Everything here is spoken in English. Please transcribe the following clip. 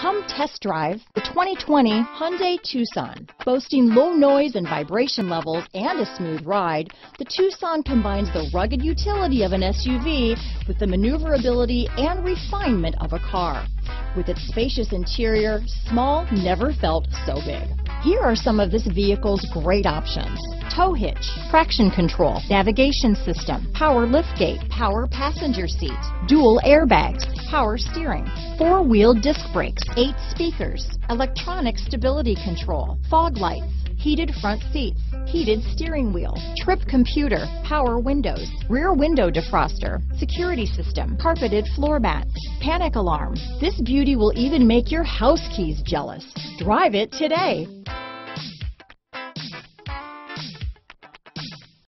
Come test drive the 2020 Hyundai Tucson. Boasting low noise and vibration levels and a smooth ride, the Tucson combines the rugged utility of an SUV with the maneuverability and refinement of a car. With its spacious interior, small never felt so big. Here are some of this vehicle's great options: tow hitch, traction control, navigation system, power liftgate, power passenger seat, dual airbags, power steering, four-wheel disc brakes, 8 speakers, electronic stability control, fog lights, heated front seats, heated steering wheel, trip computer, power windows, rear window defroster, security system, carpeted floor mats, panic alarm. This beauty will even make your house keys jealous. Drive it today.